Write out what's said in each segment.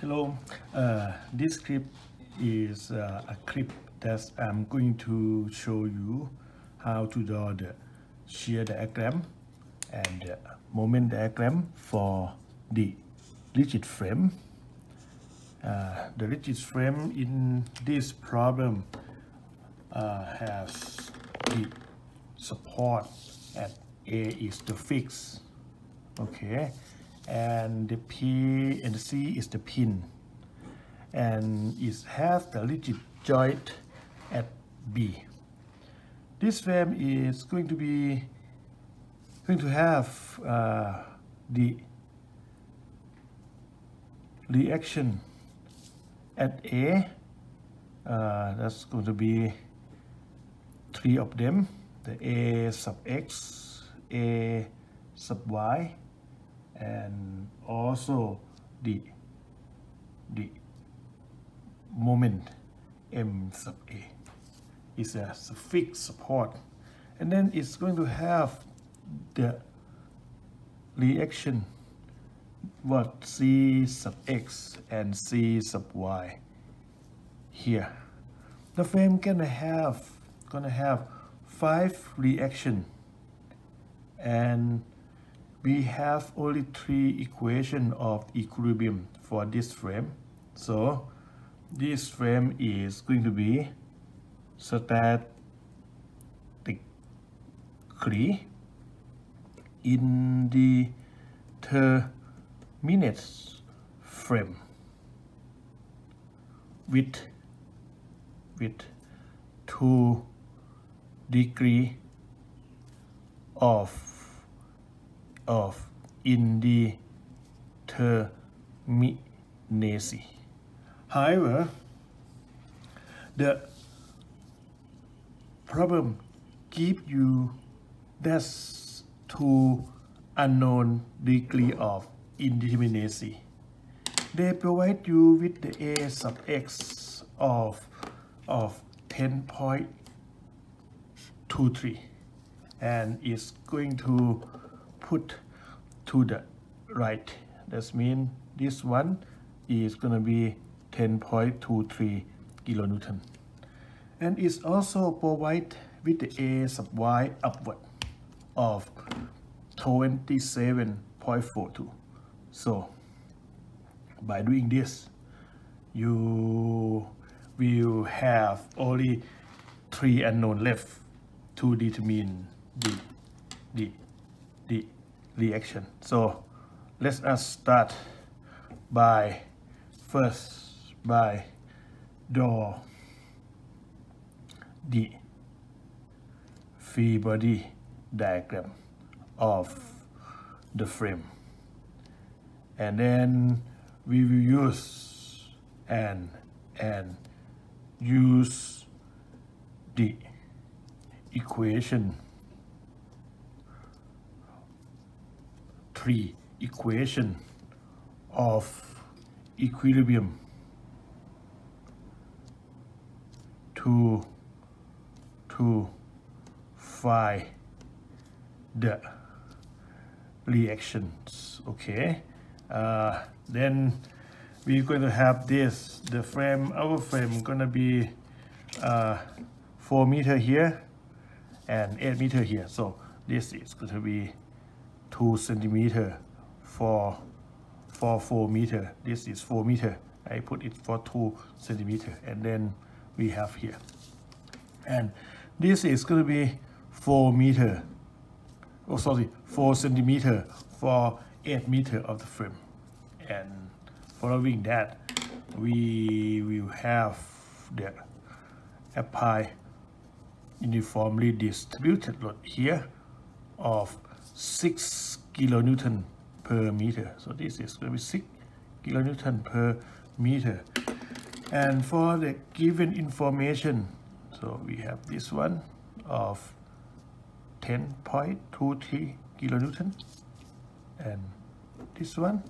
Hello, this clip is a clip that I'm going to show you how to draw the shear diagram and the moment diagram for the rigid frame. The rigid frame in this problem has the support at A is the fix, okay, and the P and the C is the pin, and it has the rigid joint at B. This frame is going to have the reaction at A. That's going to be three of them: the A sub X, A sub Y, and also the moment M sub A is a fixed support, and then it's going to have the reaction what C sub X and C sub Y here. The frame gonna have five reaction, and we have only three equation of equilibrium for this frame. So this frame is going to be statically indeterminate frame with 2 degrees of indeterminacy. However, the problem gives you that's 2 unknown degree of indeterminacy. They provide you with the A sub X of 10.23, and it's going to put to the right. That means this one is going to be 10.23 kilonewton, and it's also provided with the A sub Y upward of 27.42. so by doing this, you will have only 3 unknown left to determine the reaction. So let us start by draw the free body diagram of the frame, and then we will use use the equation, 3 equations of equilibrium to find the reactions. Okay, then we're going to have this. The frame, our frame, gonna be 4 meters here and 8 meters here. So this is going to be 2 centimeters for 4 meters. This is 4 meters. I put it for 2 centimeters, and then we have here, and this is going to be 4 meters. Oh, sorry, 4 centimeters for 8 meters of the frame, and following that, we will have the apply uniformly distributed load here of 6 kilonewton per meter. So this is going to be 6 kilonewton per meter, and for the given information, so we have this one of 10.23 kilonewton, and this one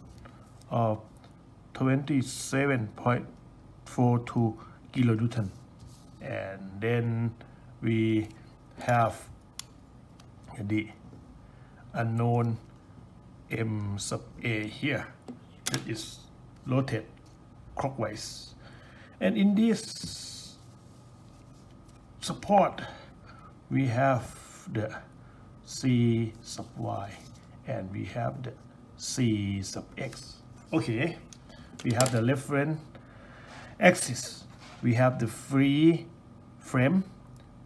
of 27.42 kilonewton, and then we have the unknown M sub A here that is rotated clockwise. And in this support, we have the C sub Y and we have the C sub X. Okay, we have the reference axis, we have the free frame,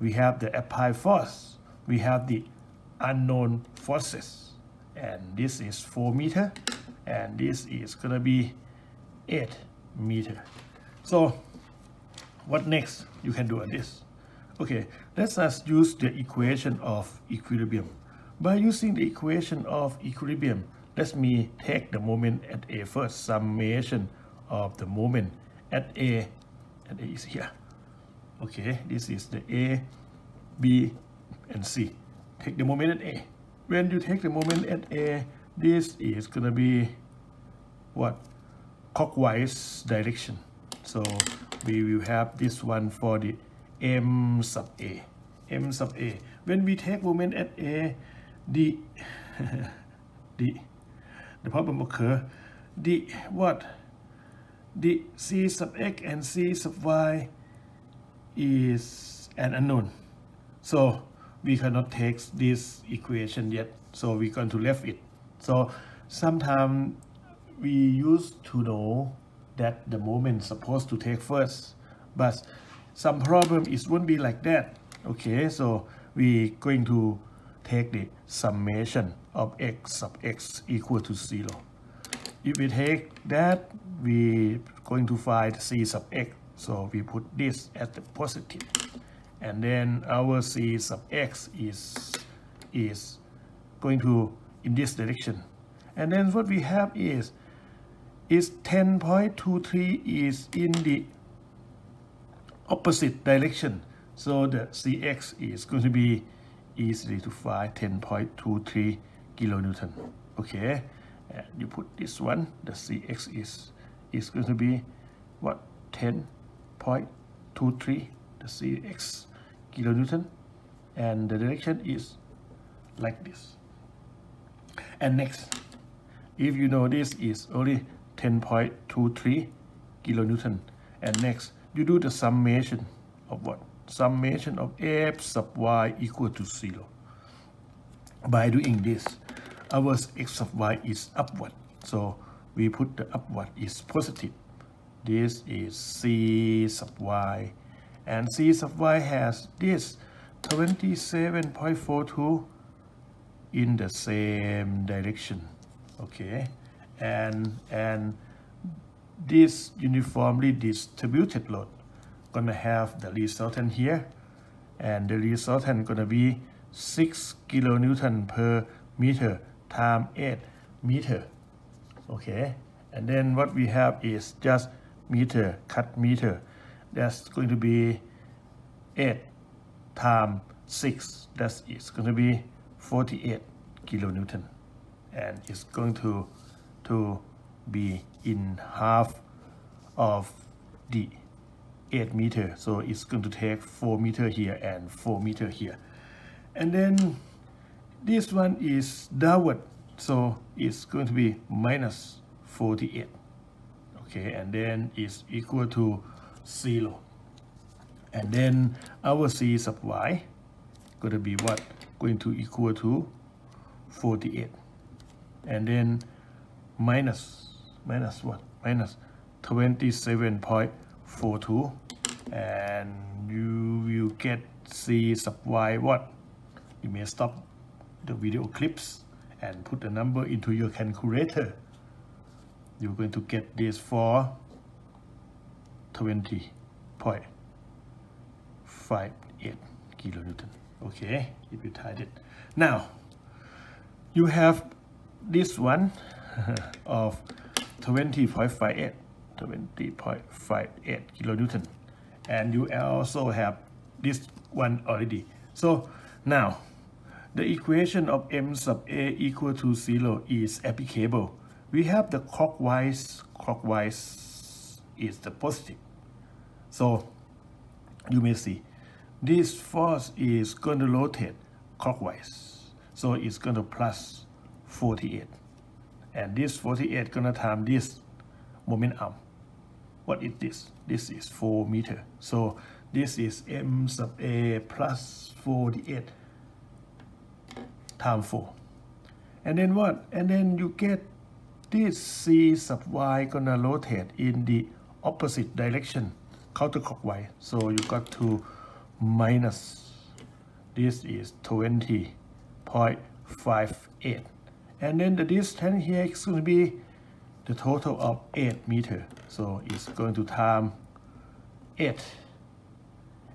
we have the applied force, we have the unknown forces, and this is 4 meters and this is gonna be 8 meters. So what next you can do on this? Okay, let's just use the equation of equilibrium. By using the equation of equilibrium, let me take the moment at A first, summation of the moment at A, and A is here. Okay, this is the A, B, and C. Take the moment at A. When you take the moment at A, this is gonna be what? Clockwise direction. So we will have this one for the M sub A. M sub A. When we take moment at A, the problem occur, the what? The C sub X and C sub Y is an unknown. So we cannot take this equation yet. So we're going to left it. So sometimes we used to know that the moment supposed to take first, but some problem is won't be like that. Okay, so we going to take the summation of X sub X equal to 0. If we take that, we going to find C sub X. So we put this at the positive, and then our C sub X is going to in this direction. And then what we have is 10.23 is in the opposite direction. So the CX is going to be easily to find, 10.23 kilonewton. Okay, and you put this one, the CX is going to be what? 10.23, the CX kilonewton, and the direction is like this. And next, if you know this is only 10.23 kilonewton, and next you do the summation of what? Summation of F sub Y equal to 0. By doing this, our X sub Y is upward, so we put the upward is positive. This is C sub Y, and C sub Y has this 27.42 in the same direction. Okay, and this uniformly distributed load gonna have the resultant here, and the resultant gonna be 6 kilonewton per meter times 8 meters. Okay, and then what we have is just meter cut meter. That's going to be 8 times 6. That is going to be 48 kilonewton, and it's going to be in half of the 8 meters. So it's going to take 4 meters here and 4 meters here. And then this one is downward, so it's going to be minus 48. Okay, and then is equal to 0. And then our C sub Y going to be what? Going to equal to 48, and then minus what? Minus 27.42, and you will get C sub Y what? You may stop the video clips and put the number into your calculator. You're going to get this for 20.58 kilonewton. Okay, if you tied it. Now you have this one of 20.58 kilonewton, and you also have this one already. So now the equation of M sub A equal to 0 is applicable. We have the clockwise is the positive. So you may see this force is going to rotate clockwise, so it's going to plus 48, and this 48 going to time this moment arm. what is this? This is 4 meter. So this is m sub a plus 48 times 4. And then what? And then you get this c sub y gonna rotate in the opposite direction, counterclockwise. So you got to minus, this is 20.58. And then the distance here is going to be the total of 8 meters. So it's going to time 8.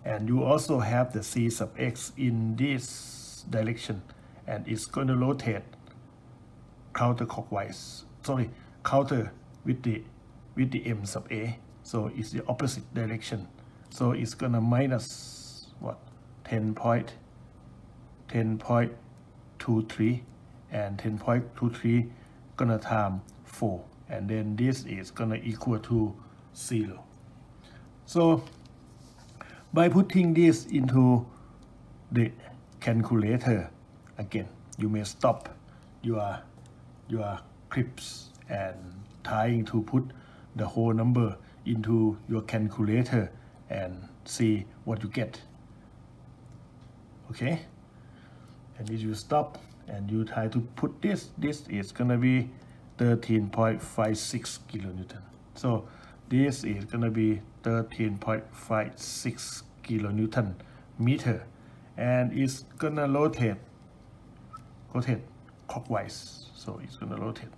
And you also have the c sub x in this direction. And it's going to rotate counterclockwise. Sorry, counter with the m sub a. So it's the opposite direction. So it's going to minus what? 10.23. And 10.23 gonna time 4, and then this is gonna equal to 0. So by putting this into the calculator again, you may stop your clips and trying to put the whole number into your calculator and see what you get. Okay, and if you stop and you try to put this is gonna be 13.56 kilonewton. So this is gonna be 13.56 kilonewton meter, and it's gonna rotate clockwise. So it's gonna rotate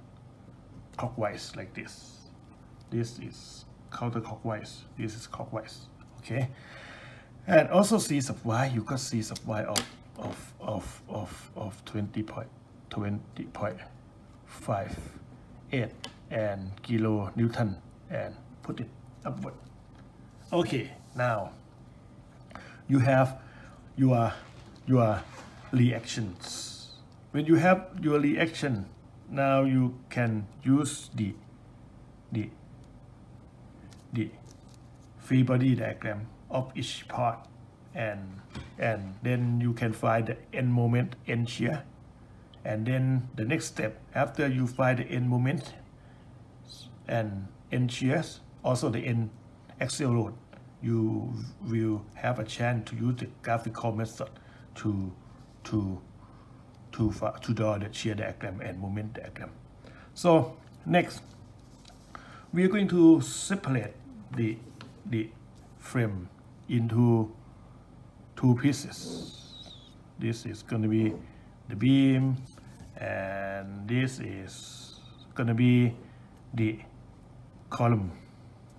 clockwise like this. This is counterclockwise. This is clockwise. Okay, and also c sub y. You got c sub y of 20.58 and kilo newton, and put it upward. Okay, now you have your reactions. When you have your reaction, now you can use the free body diagram of each part. And then you can find the end moment, end shear. And then the next step, after you find the end moment and end shears, also the end axial load, you will have a chance to use the graphical method to draw the shear diagram and moment diagram. So next, we are going to separate the frame into two pieces. This is going to be the beam, and this is going to be the column.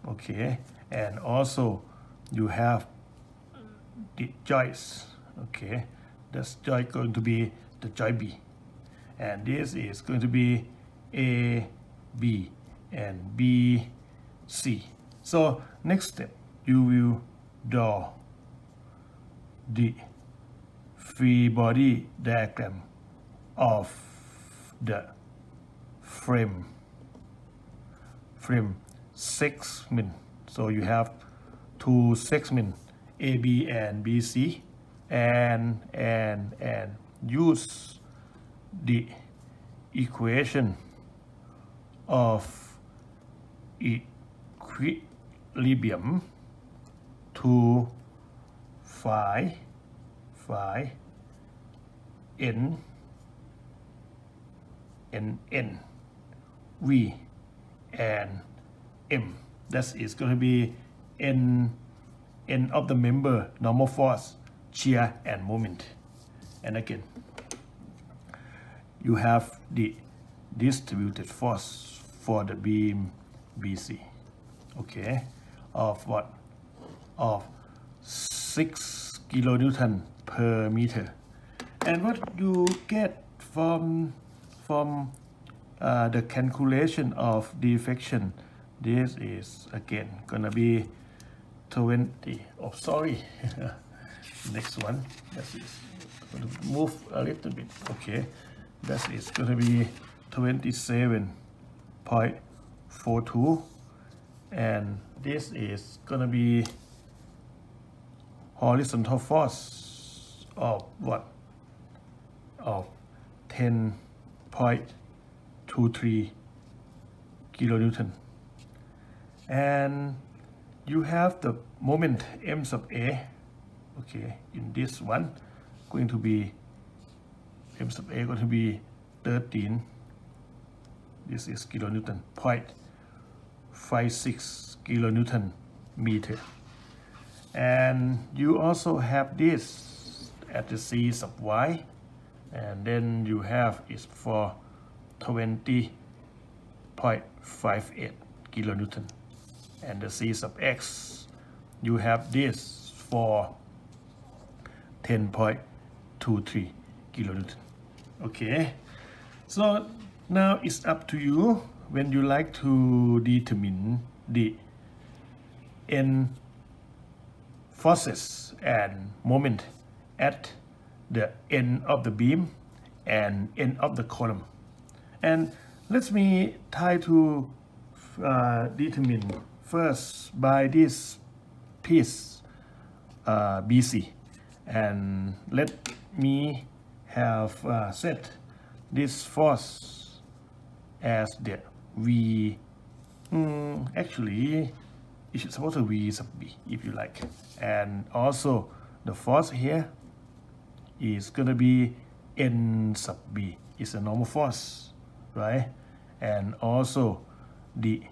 Okay, and also you have the joists. Okay, this joist going to be the joint B, and this is going to be A, B, and B, C. So next step, you will draw the free body diagram of the frame segment. So you have two segments, AB and BC, and use the equation of equilibrium to phi n v and m. That is going to be n of the member, normal force, shear, and moment. And again, you have the distributed force for the beam BC. Okay, of what? Of 6 kilonewton per meter. And what you get from the calculation of deflection, this is again gonna be 20. Oh, sorry. Next one. That is gonna move a little bit. Okay, that is gonna be 27.42, and this is gonna be horizontal force of what? Of 10.23 kilonewton. And you have the moment M sub A, okay, in this one going to be M sub A going to be 13, this is kilonewton, 0.56 kilonewton meter. And you also have this at the C sub Y, and then you have is for 20.58 kilonewton. And the C sub X, you have this for 10.23 kilonewton. Okay, so now it's up to you when you like to determine the N forces and moment at the end of the beam and end of the column. And let me try to determine first by this piece BC, and let me have set this force as the V. Actually it should suppose a V sub B if you like. And also the force here is gonna be N sub B. It's a normal force, right? And also the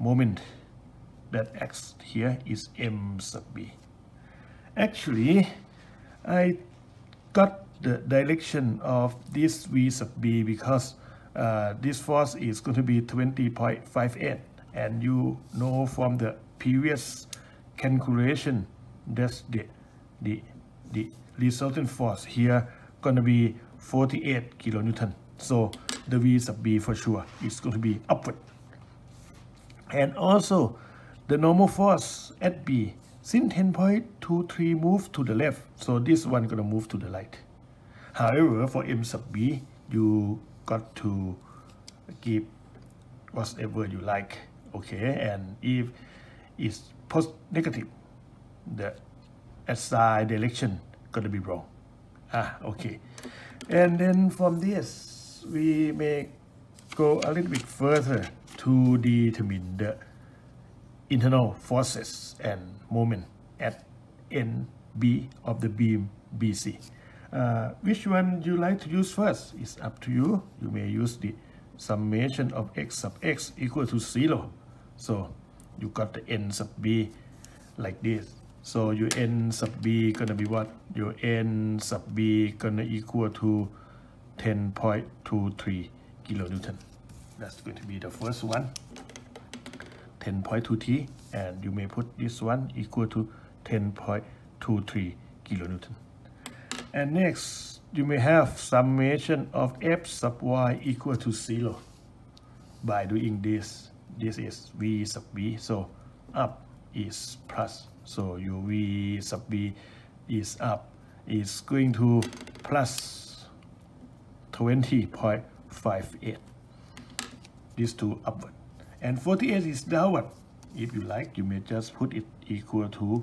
moment that acts here is M sub B. Actually, I got the direction of this V sub B because this force is going to be 20.58, and you know from the previous calculation that's the resultant force here going to be 48 kilonewton. So the V sub B for sure is going to be upward. And also the normal force at B, since 10.23 move to the left, so this one going to move to the right. However, for M sub B, you got to give whatever you like, okay? And if it's negative, the SI direction going to be wrong. Okay. And then from this, we may go a little bit further to determine the internal forces and moment at NB of the beam BC. Which one you like to use first is up to you. You may use the summation of X sub X equal to 0. So you got the N sub B like this. So your N sub B gonna be what? Your N sub B gonna equal to 10.23 kilonewton. That's going to be the first one, 10.2T, and you may put this one equal to 10.23 kilonewton. And next, you may have summation of F sub Y equal to 0. By doing this, this is V sub B, so up is plus. So your V sub B is up, is going to plus 20.58. These two upward. And 48 is downward. If you like, you may just put it equal to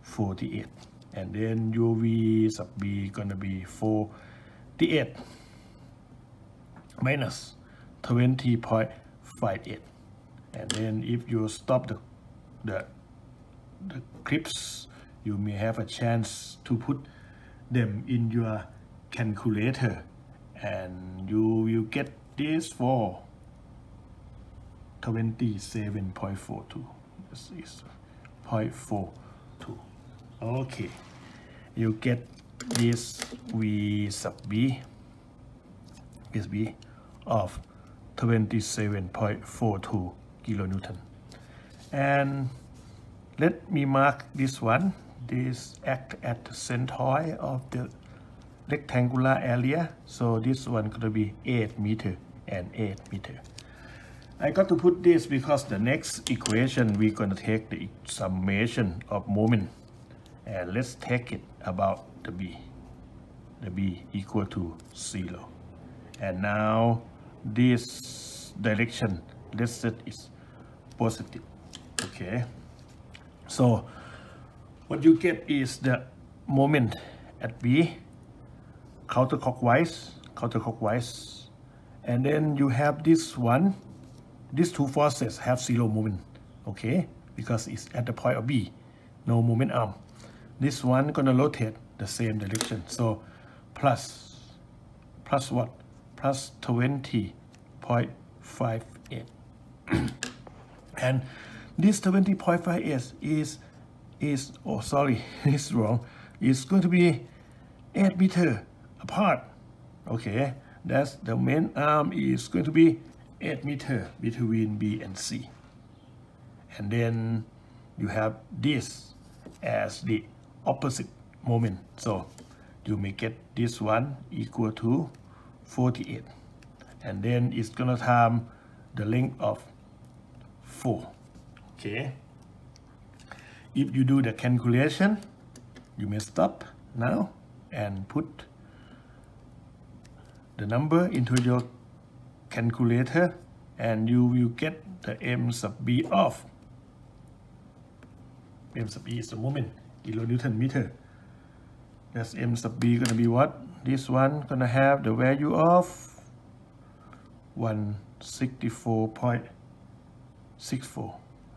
48. And then your V sub B gonna be 48 minus 20.58. And then if you stop the clips, you may have a chance to put them in your calculator, and you will get this for 27.42. This is 0.42. Okay, you get this V sub B of 27.42 kilonewton. And let me mark this one. This act at the centroid of the rectangular area. So this one could be 8 meters and 8 meters. I got to put this because the next equation we're gonna take the summation of moment. And let's take it about the B. The B equal to 0. And now this direction, let's set it positive. Okay. So what you get is the moment at B counterclockwise, and then you have this one. These two forces have 0 moment. Okay. because it's at the point of B, no moment arm. This one gonna rotate the same direction. So plus what? Plus 20.58. And this 20.58 is oh sorry, it's wrong. It's going to be 8 meters apart. Okay, that's the main arm is going to be 8 meters between B and C. And then you have this as the opposite moment. So you may get this one equal to 48. And then it's gonna time the length of 4. Okay. If you do the calculation, you may stop now and put the number into your calculator, and you will get the m sub b of m sub e is the moment, kilonewton meter. That's m sub b gonna be what? This one gonna have the value of 164.64.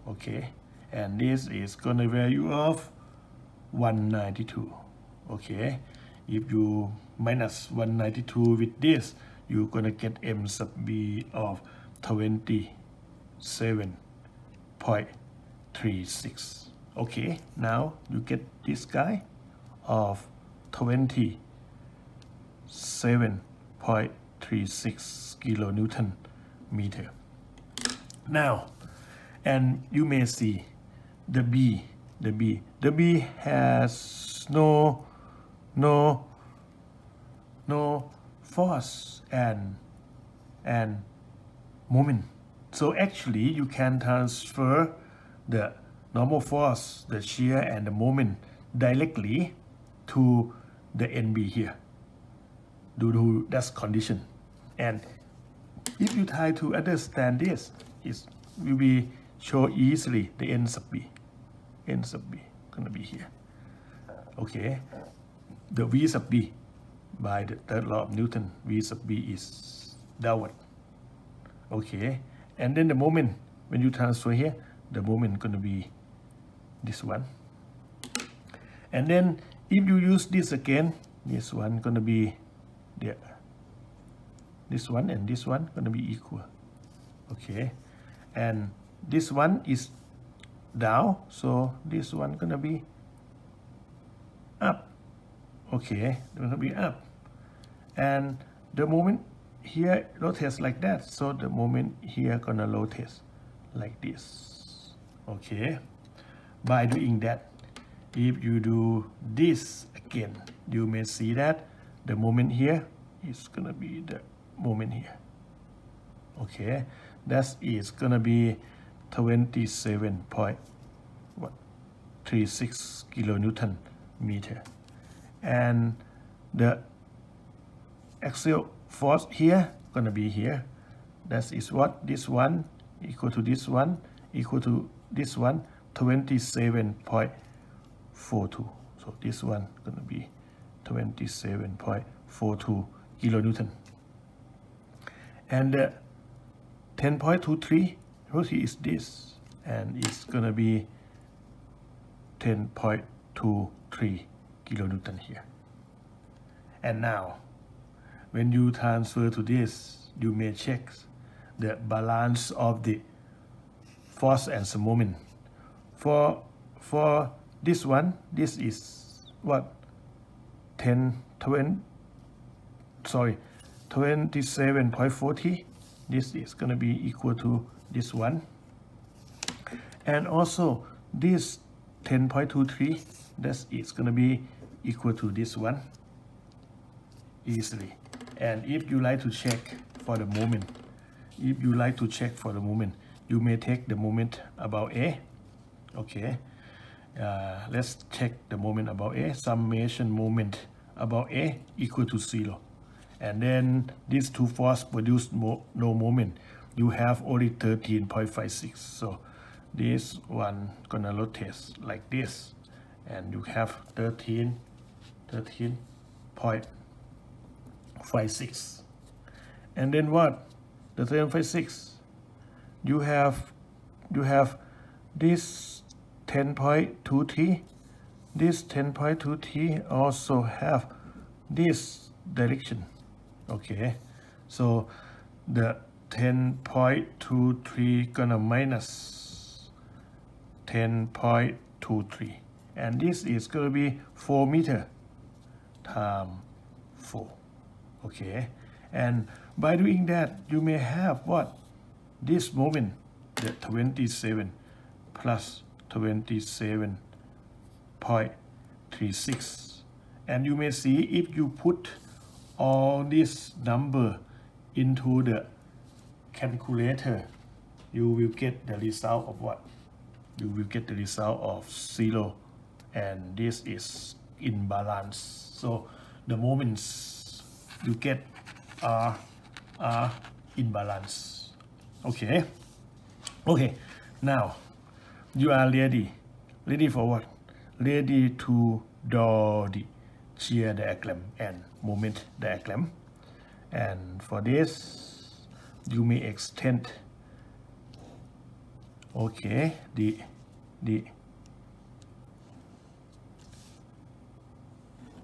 Okay, and this is gonna value of 192. Okay, if you minus 192 with this, you're gonna get m sub b of 27.36. Okay, now you get this guy of 27.36 kilonewton meter. Now, and you may see the B has no force and moment. So actually you can transfer the normal force, the shear and the moment directly to the NB here due to that condition. And if you try to understand this, it will be show easily the N sub B gonna be here. Okay, the V sub B by the third law of Newton, V sub B is downward. Okay, and then the moment when you transfer here, the moment gonna be this one. And then if you use this again, this one gonna be there. This one and this one gonna be equal. Okay, and this one is down, so this one gonna be up. Okay, gonna be up, and the moment here rotates like that, so the moment here gonna rotate like this. Okay, by doing that, if you do this again, you may see that the moment here is gonna be the moment here. Okay, that is gonna be 27.36 kilonewton meter, and the axial force here gonna be here. That is what, this one equal to this one equal to this one, 27.42. So this one gonna be 27.42 kilonewton, and 10.23 is this, and it's gonna be 10.23 kilonewton here. And now when you transfer to this, you may check the balance of the force and the moment. For this one, this is what, 27.40. This is gonna be equal to this one, and also this 10.23, this is gonna be equal to this one easily. And if you like to check for the moment, you may take the moment about A. Okay, let's check the moment about A. Summation moment about A equal to 0, and then these two forces produce no moment. You have only 13.56, so this one gonna rotate like this, and you have 13.56. And then what? The 13.56, you have This 10.2T, this 10.2T also have this direction. Okay, so the 10.23 gonna minus 10.23, and this is gonna be 4 meter times 4. Okay, and by doing that, you may have what? This moment, the 27 plus 27.36, and you may see if you put all this number into the calculator, you will get the result of what? You will get the result of 0, and this is in balance. So the moments you get are in balance. Okay, okay, now you are ready for what? Ready to draw the shear diagram and moment diagram. And for this, you may extend, okay, the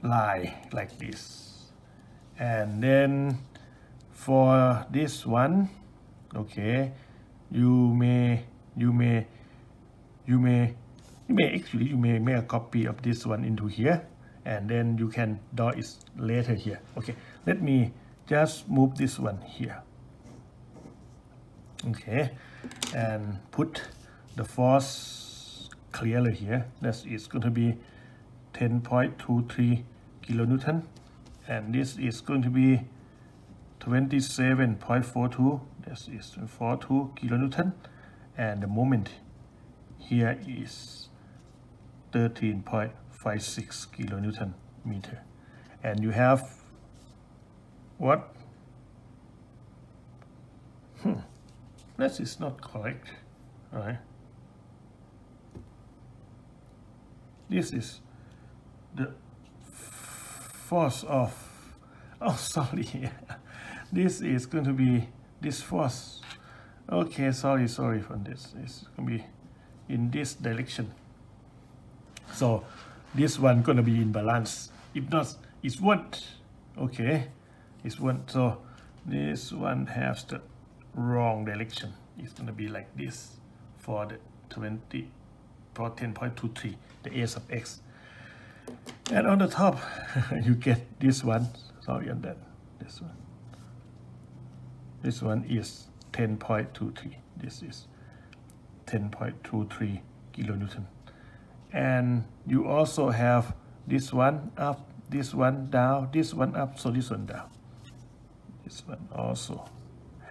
line like this. And then for this one, okay, you may make a copy of this one into here, and then you can draw it later here. Okay, let me just move this one here. Okay, and put the force clearly here. This is going to be 10.23 kilonewton, and this is going to be 27.42. This is 42 kilonewton, and the moment here is 13.56 kilonewton meter, and you have what? This is not correct, all right? This is the force of, oh sorry, this is going to be this force. Okay, sorry for this. It's going to be in this direction. So this one gonna be in balance. If not, it's what? Okay, it's one. So this one has the wrong direction. It's gonna be like this for the 10.23, the s of x. And on the top, you get this one. Sorry on that. This one. This one is 10.23. This is 10.23 kilonewton. And you also have this one up, this one down, this one up, so this one down. This one also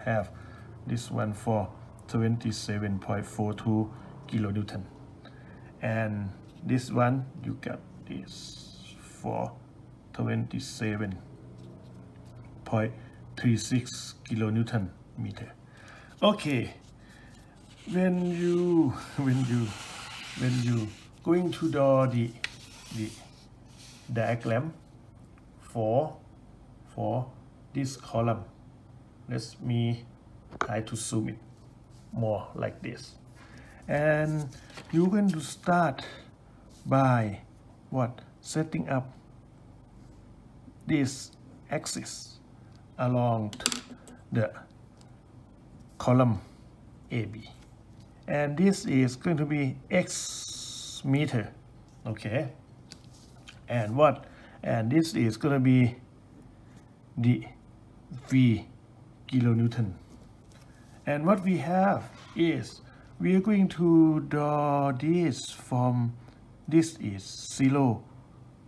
have this one for 27.42 kilonewton. And this one, you got this for 27.36 kilonewton meter. Okay, when you going to draw the diagram for this column, let me try to zoom it more like this. And you're going to start by what? Setting up this axis along the column AB, and this is going to be X meter. Okay, and what? And this is going to be the V kilonewton. And what we have is we are going to draw this from, this is 0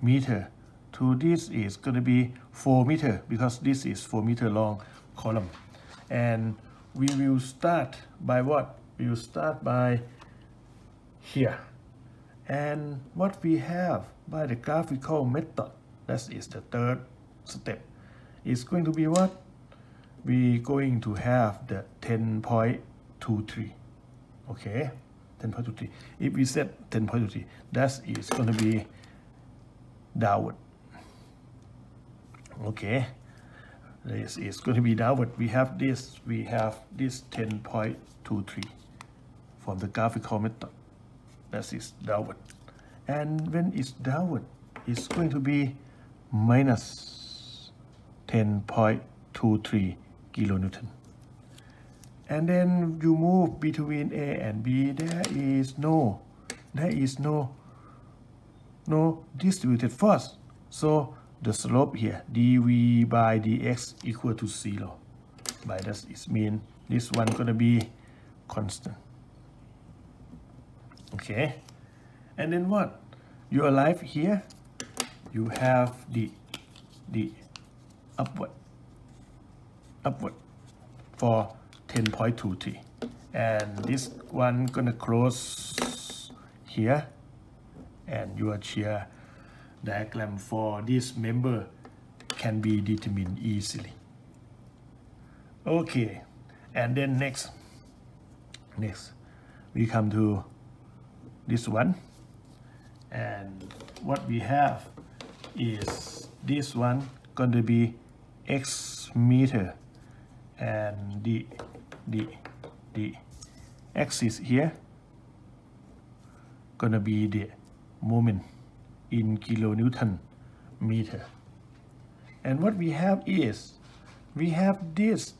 meter to this is going to be 4 meter, because this is 4 meter long column. And we will start by what? We will start by here. And what we have by the graphical method, that is the third step, is going to be what? We going to have the 10.23. okay, 10.23. If we set 10.23, that is going to be downward. Okay, this is going to be downward. We have this 10.23 from the graphical method. that is downward, and when it's downward, it's going to be minus 10.23 kilonewton. And then you move between A and B, there is no distributed force, so the slope here dv by dx equal to 0. By this it means this one gonna be constant. Okay, and then what? You arrive here, you have the upward for 10.23, and this one gonna close here, and your shear diagram for this member can be determined easily. Okay, and then next we come to this one, and what we have is this one going to be x meter, and the axis here gonna be the moment in kilonewton meter. And what we have is we have this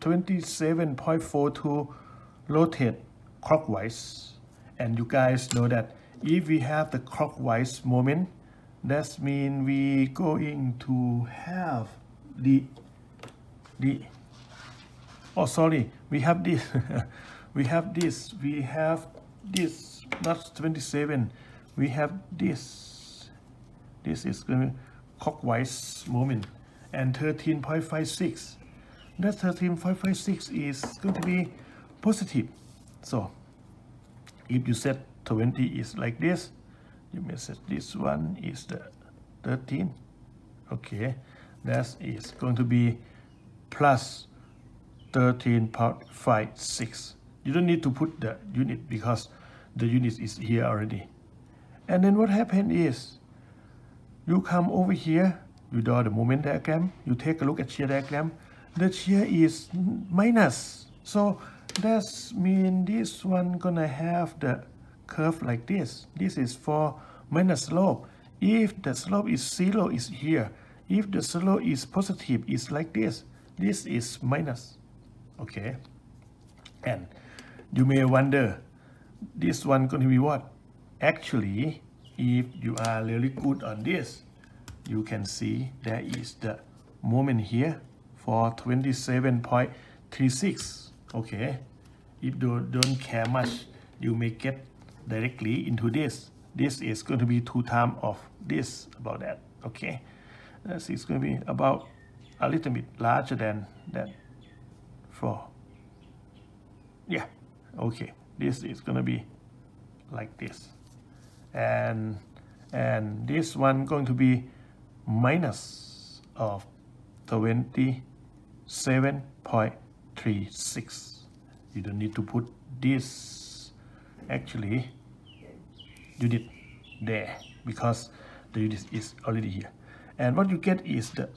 27.42 rotate clockwise, and you guys know that if we have the clockwise moment, that means we going to have we have this not 27, we have this is going to be clockwise moment, and 13.56, that 13.56 is going to be positive. So if you set 20 is like this, you may set this one is the 13. Okay, that is going to be plus 13.56. You don't need to put the unit because the unit is here already. And then what happened is you come over here, you draw the moment diagram, you take a look at shear diagram, the shear is minus. So that means this one gonna have the curve like this. This is for minus slope. If the slope is 0, is here. If the slope is positive, is like this. This is minus. Okay, and you may wonder this one going to be what? Actually, if you are really good on this, you can see there is the moment here for 27.36. okay, if you don't care much, you may get directly into this. This is going to be 2 times of this, about that. Okay, this is going to be about a little bit larger than that. Yeah, okay, this is gonna be like this, and this one going to be minus of 27.36. you don't need to put this actually unit there because the unit is already here. And what you get is the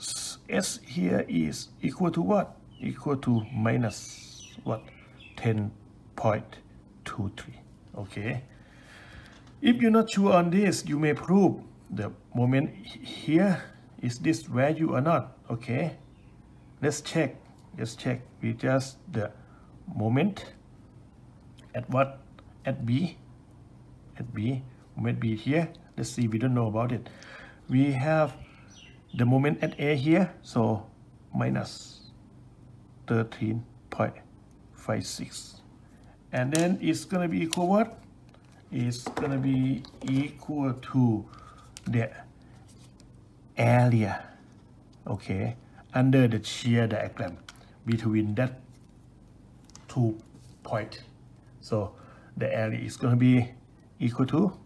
S here is equal to what? Equal to minus what? 10.23. okay, if you're not sure on this, you may prove the moment here is this value or not. Okay, let's check with just the moment at what? At B, at B, moment B here. Let's see, we don't know about it. We have the moment at A here, so minus 13.56, and then it's gonna be equal what? It's gonna be equal to the area, okay, under the shear diagram between that 2 points. So the area is gonna be equal to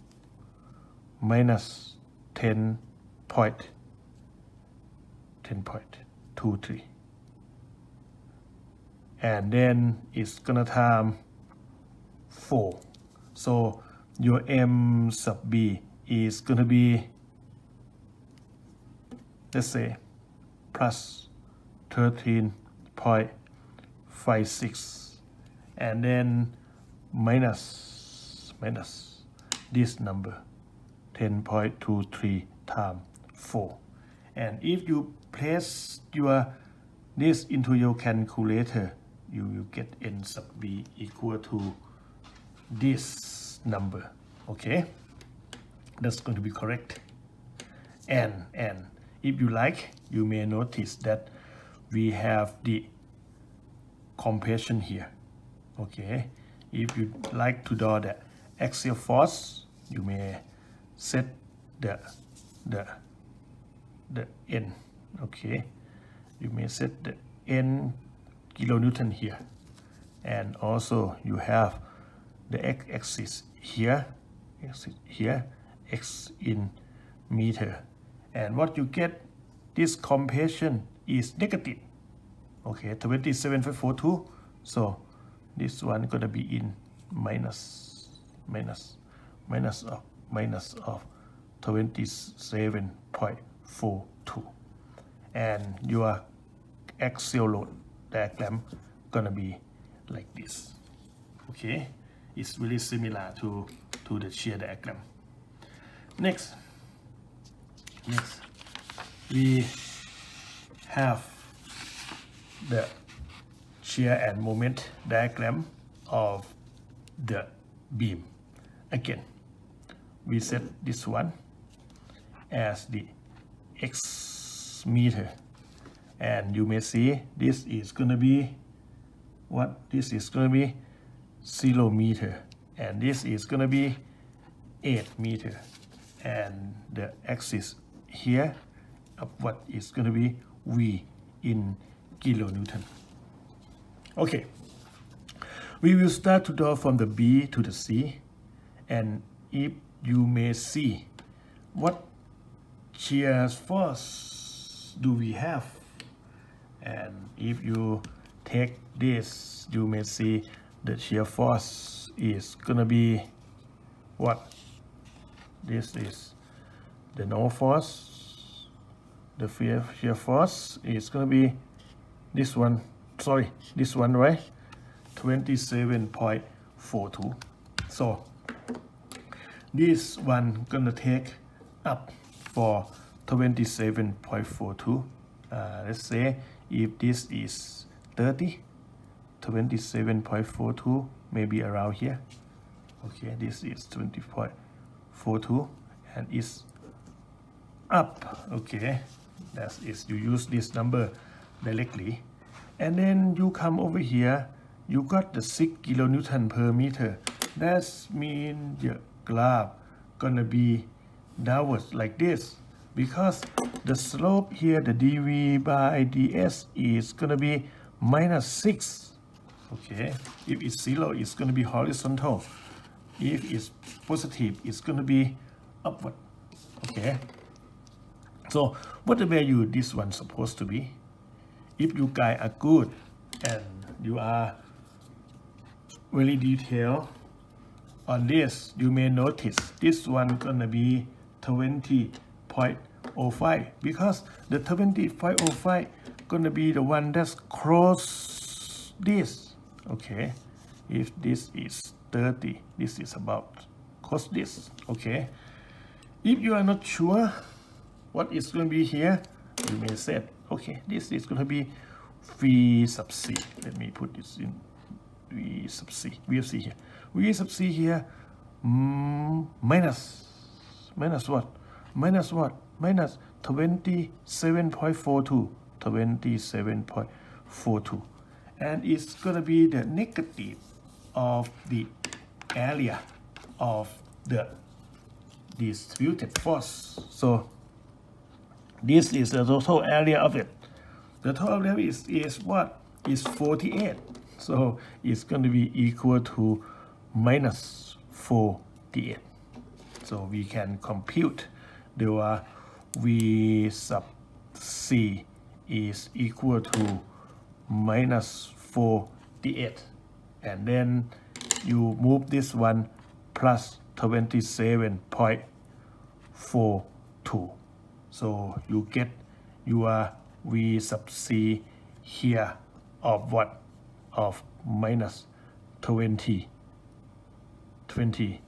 minus 10.23. And then it's gonna time 4. So your M sub B is gonna be, let's say, plus 13.56, and then minus this number 10.23 times 4. And if you place your this into your calculator, you will get n sub b equal to this number. Okay, that's going to be correct. And if you like, you may notice that we have the compression here. Okay, if you like to draw the axial force, you may set the n. Okay, you may set the n kilonewton here, and also you have the x-axis here, x in meter, and what you get, this compression is negative. Okay, 27.42. So this one gonna be in minus of 27.42, and your axial load diagram gonna be like this. Okay, it's really similar to the shear diagram. Next we have the shear and moment diagram of the beam. Again, we set this one as the x meter, and you may see this is going to be what? This is going to be 0 meter, and this is going to be 8 meter, and the axis here of what is going to be v in kilonewton. Okay, we will start to draw from the B to the C, and if you may see what shear force do we have, and if you take this, you may see the shear force is gonna be what? This is the normal force. The shear force is gonna be this one. Sorry, this one, right? 27.42. So this one gonna take up for 27.42. Let's say if this is 30, 27.42 maybe around here. Okay, this is 20.42, and it's up. Okay, that is, you use this number directly. And then you come over here, you got the 6 kilonewton per meter. That means the graph gonna be downwards like this, because the slope here, the dv by ds, is gonna be minus 6. Okay, if it's 0, it's gonna be horizontal. If it's positive, it's gonna be upward. Okay, so what the value this one's supposed to be? If you guys are good and you are really detailed on this, you may notice this one gonna be 20.05, because the 20.05 gonna be the one that's cross this. Okay, if this is 30, this is about cross this. Okay, if you are not sure what is gonna be here, you may set. Okay, this is going to be V sub C. Let me put this in V sub C. V sub C here. V sub C here minus what? Minus what? Minus 27.42. 27.42. And it's going to be the negative of the area of the distributed force. So this is the total area of it. The total area is what? Is 48. So it's going to be equal to minus 48. So we can compute the V sub C is equal to minus 48. And then you move this one plus 27.42. So you get your V sub C here of what? Of minus 20, 20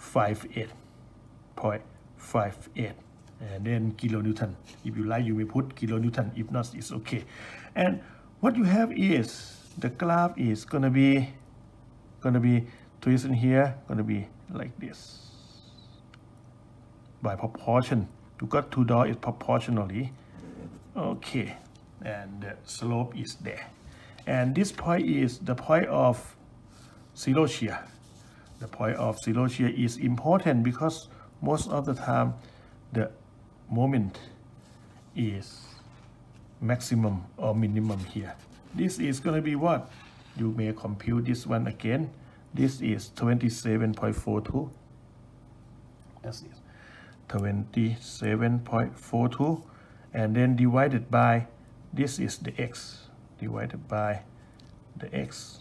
0.58, and then kilonewton. If you like, you may put kilonewton. If not, it's okay. And what you have is the graph is gonna be twisted here, gonna be like this. By proportion, you got two dots is proportionally, okay, and the slope is there. And this point is the point of zero shear. The point of zero shear is important because most of the time the moment is maximum or minimum here. This is going to be what? You may compute this one again. This is 27.42. That's it. 27.42, and then divided by, this is the x, divided by the x,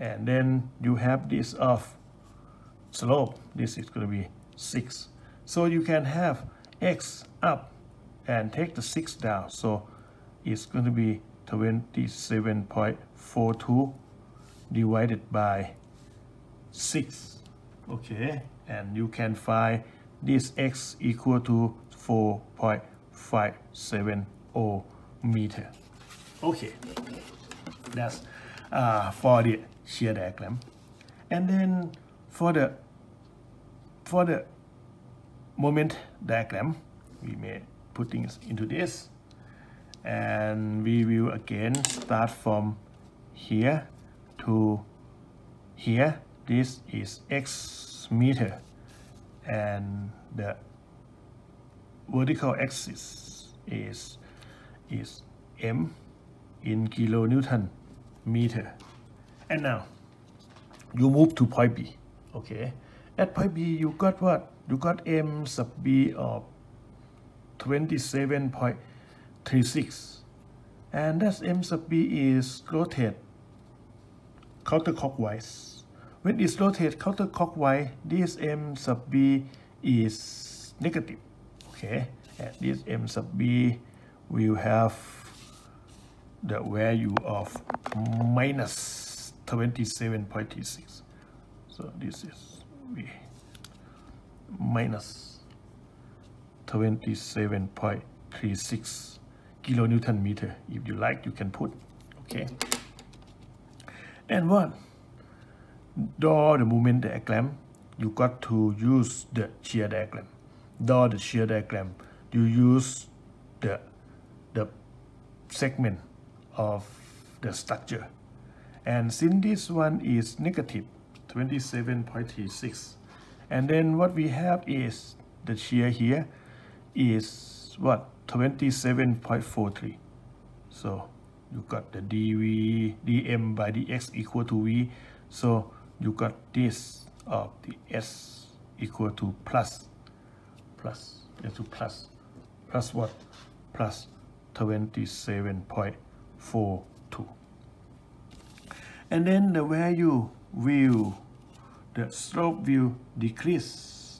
and then you have this of slope. This is going to be 6. So you can have x up and take the 6 down, so it's going to be 27.42 divided by 6. Okay, and you can find this x equal to 4.570 meter. Okay, that's for the shear diagram. And then for the moment diagram, we may put things into this, and we will again start from here to here. This is x meter, and the vertical axis is m in kilonewton meter. And now you move to point B. Okay, at point B you got what? You got m sub b of 27.36, and that m sub b is rotated counterclockwise. When it's rotated counterclockwise, this m sub b is negative, okay? And this m sub b will have the value of minus 27.36. So this is minus 27.36 kilonewton meter. If you like, you can put, okay? And what? Draw the moment diagram, you got to use the shear diagram. Draw the shear diagram, you use the segment of the structure. And since this one is negative 27.36, and then what we have is the shear here is what? 27.43. So you got the dv, dm by dx equal to v. So you got this of the s equal to plus what? Plus 27.42. And then the value will, the slope will decrease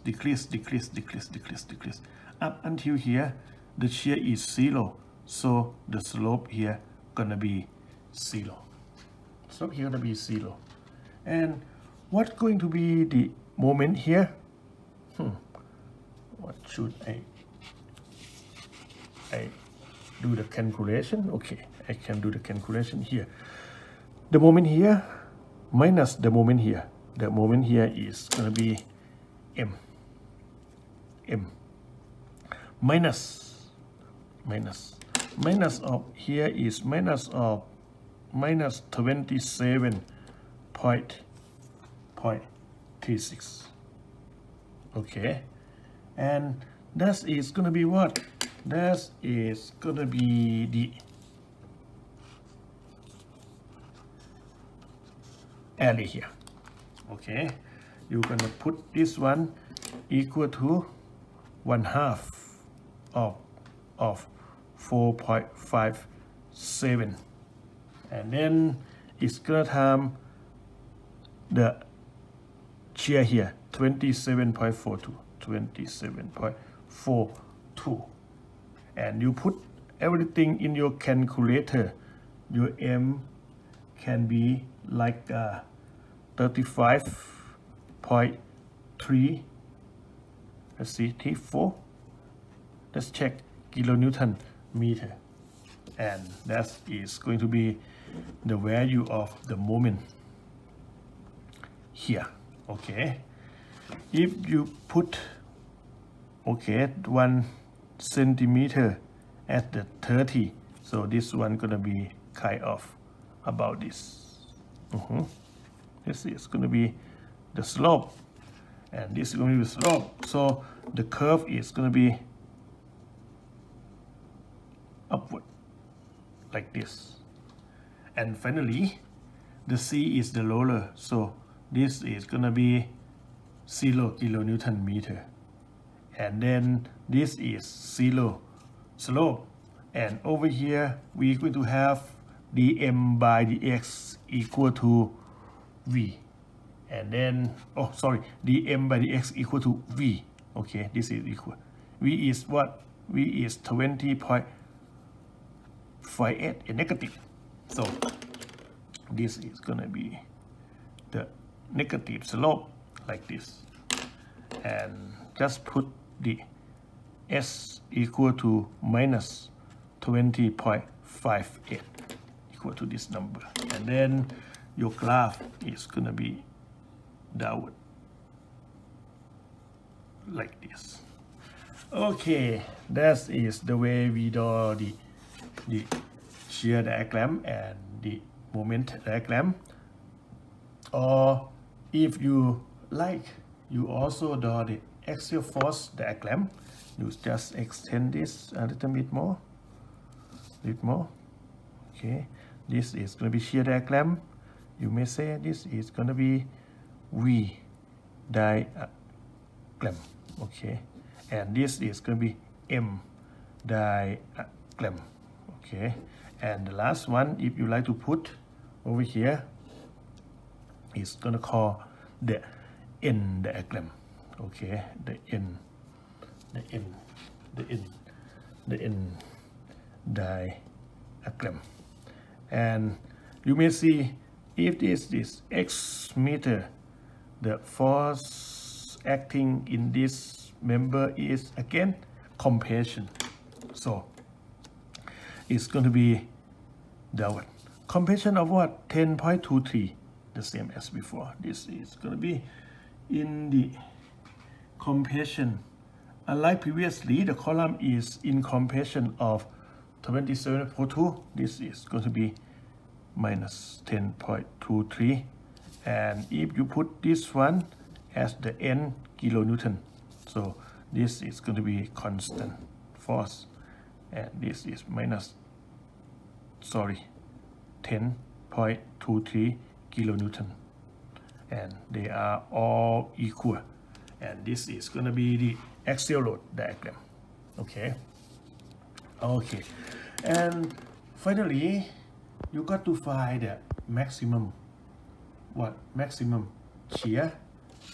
up until here the shear is 0. So the slope here gonna be 0. Slope here gonna be 0. And what's going to be the moment here? What should I do the calculation? Okay, I can do the calculation here. The moment here minus the moment here. The moment here is gonna be m minus of here is minus 27.36. okay, and that is gonna be what? That is gonna be the area here. Okay, you're gonna put this one equal to 1/2 of 4.57, and then it's gonna time the shear here 27.42, and you put everything in your calculator. Your m can be like 35.8 T3, let's see, T4, let's check kilonewton meter, and that is going to be the value of the moment here. Okay, if you put, okay, 1 centimeter at the 30, so this one gonna be kind of about this. This is gonna be the slope, and this is gonna be the slope, so the curve is gonna be upward like this. And finally the C is the roller, so this is gonna be 0 kilonewton meter, and then this is 0 slope, and over here we're going to have dm by dx equal to v, and then dm by dx equal to v. okay, this is equal, v is what? V is 20.58 and negative, so this is gonna be the negative slope like this, and just put the s equal to minus 20.58 equal to this number, and then your graph is gonna be downward like this. Okay, that is the way we draw the shear diagram and the moment diagram. Or if you like, you also draw the axial force diagram. You just extend this a little bit more, Okay, this is going to be shear diagram. You may say this is going to be V diagram. Okay, and this is going to be M diagram. Okay, and the last one, if you like to put over here, is going to call the N diagram. Okay, the N diagram. And you may see if this is x meter, the force acting in this member is again compression, so it's going to be downward. Compression of what? 10.23, the same as before. This is going to be in the compression. Unlike previously, the column is in compression of 27.2. This is going to be minus 10.23. And if you put this one as the N kilonewton, so this is going to be constant force. And this is minus, 10.23 kilonewton. And they are all equal. And this is going to be the axial load diagram. Okay. Okay. And finally, you got to find the maximum, maximum shear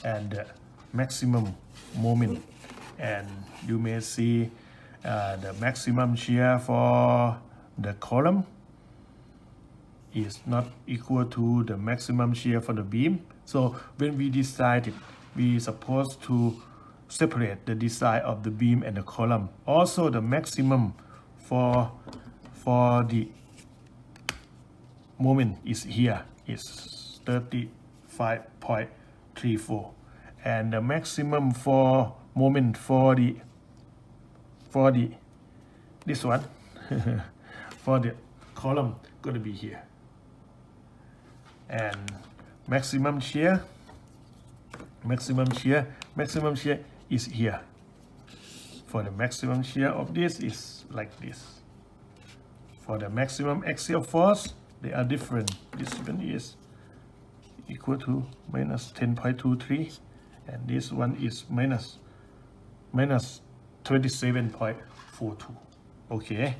and the maximum moment. And you may see the maximum shear for the column is not equal to the maximum shear for the beam. So when we decided, we supposed to separate the design of the beam and the column. Also the maximum for the moment is here, is 35.34, and the maximum for moment for the this one for the column gonna be here. And maximum shear is here. For the maximum shear of this is like this. For the maximum axial force, they are different. This one is equal to minus 10.23, and this one is minus 27.42. Okay,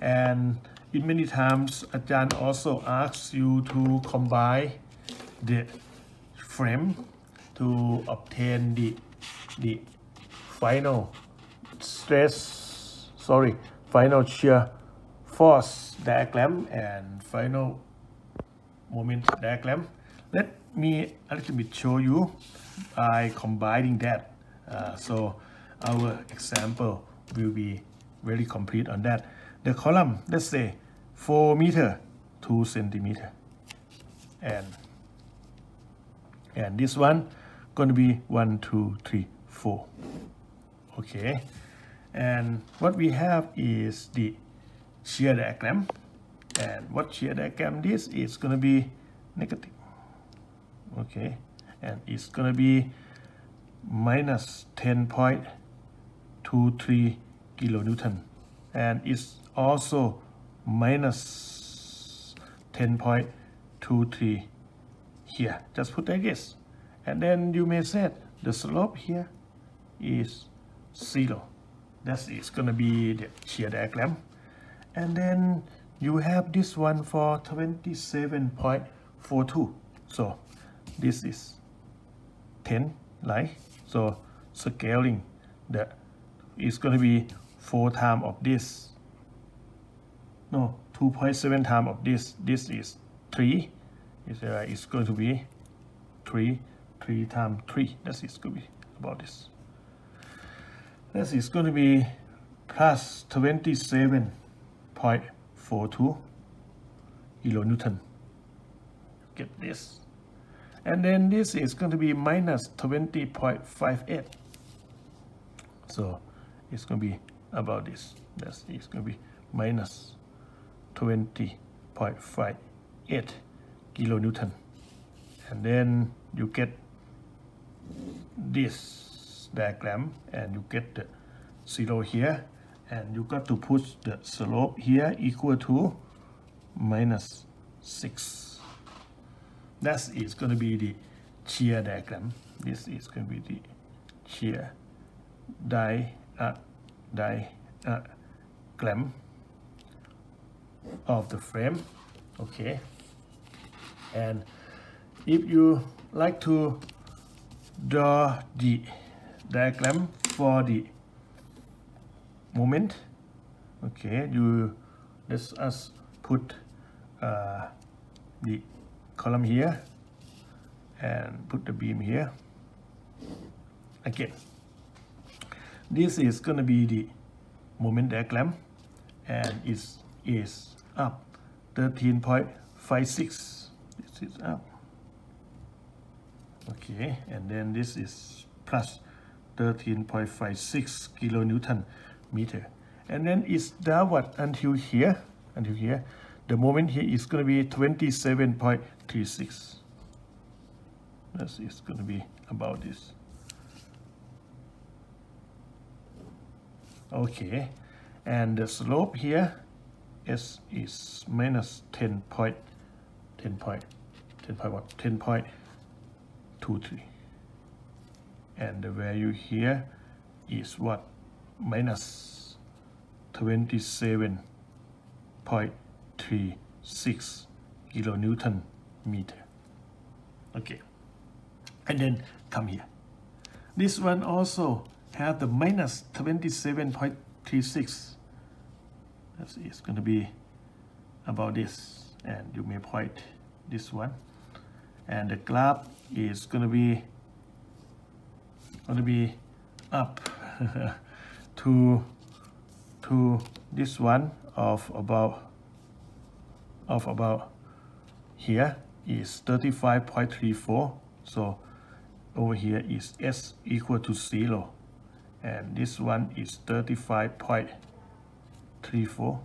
and in many times Ajahn also asks you to combine the frame to obtain the final final shear force diagram and final moment diagram. Let me a little bit show you by combining that. So our example will be very complete on that. The column, let's say 4 meter 2 centimeter, and this one gonna be 1 2 3 4. Okay, and what we have is the shear diagram, and what shear diagram this is gonna be negative. Okay, and it's gonna be minus 10.23 kilonewton, and it's also minus 10.23 here. Just put like this, and then you may set the slope here is 0. That is gonna be the shear diagram. And then you have this one for 27.42. So this is 10, right? So scaling that is going to be 4 times of this. No, 2.7 times of this. This is 3. It's going to be 3 times 3. That is going to be about this. This is going to be plus 27.42 kilonewton. Get this. And then this is going to be minus 20.58. So it's going to be about this. That's it's going to be minus 20.58 kilonewton. And then you get this diagram, and you get the 0 here, and you got to put the slope here equal to minus 6. That is going to be the shear diagram. This is going to be the shear diagram of the frame. Okay, and if you like to draw the diagram for the moment, okay, you let us put the column here and put the beam here. Again, this is gonna be the moment diagram, and it is up 13.56. this is up. Okay, and then this is plus 13.56 kilonewton meter, and then it's downward until here, the moment here is going to be 27.36. This is going to be about this. Okay, and the slope here is minus 10.23. And the value here is what? Minus 27.36 kilonewton meter. Okay, and then come here. This one also have the minus 27.36. That's it's going to be about this, and you may point this one, and the graph is going to be up to this one of about here is 35.34. so over here is s equal to 0, and this one is 35.34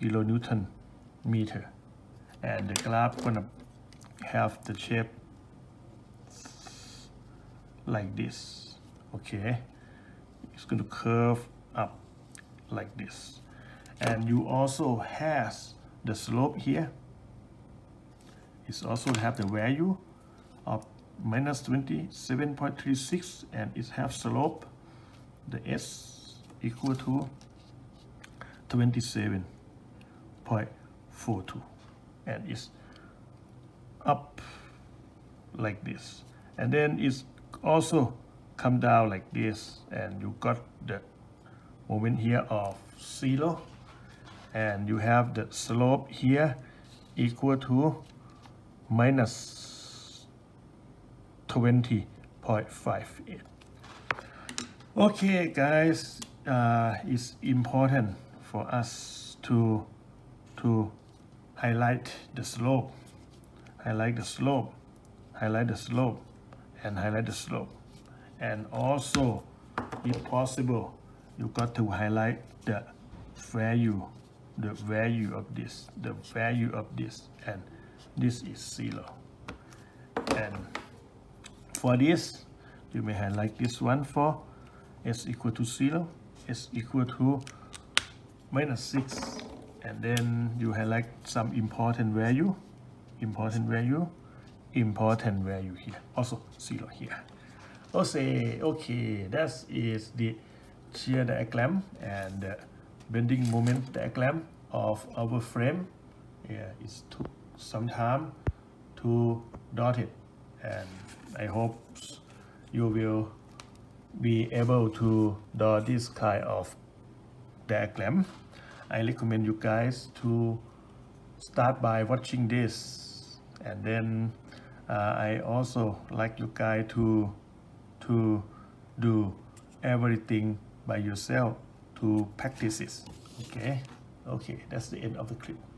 kilonewton meter, and the graph gonna have the shape like this. Okay, it's going to curve up like this, and you also have the slope here. It's also have the value of minus 27.36, and it have slope the s equal to 27.42, and it's up like this, and then it's also come down like this, and you got the moment here of 0, and you have the slope here equal to minus 20.58. Okay guys, it's important for us to highlight the slope, and highlight the slope. And also, if possible, you got to highlight the value, of this, and this is 0. And for this, you may highlight this one for s equal to 0, s equal to -6, and then you highlight some important value, here, also 0 here. Okay, that is the shear diagram and the bending moment diagram of our frame. Yeah, it took some time to dot it, and I hope you will be able to draw this kind of diagram. I recommend you guys to start by watching this, and then I also like you guys to do everything by yourself, to practice it. Okay, that's the end of the clip.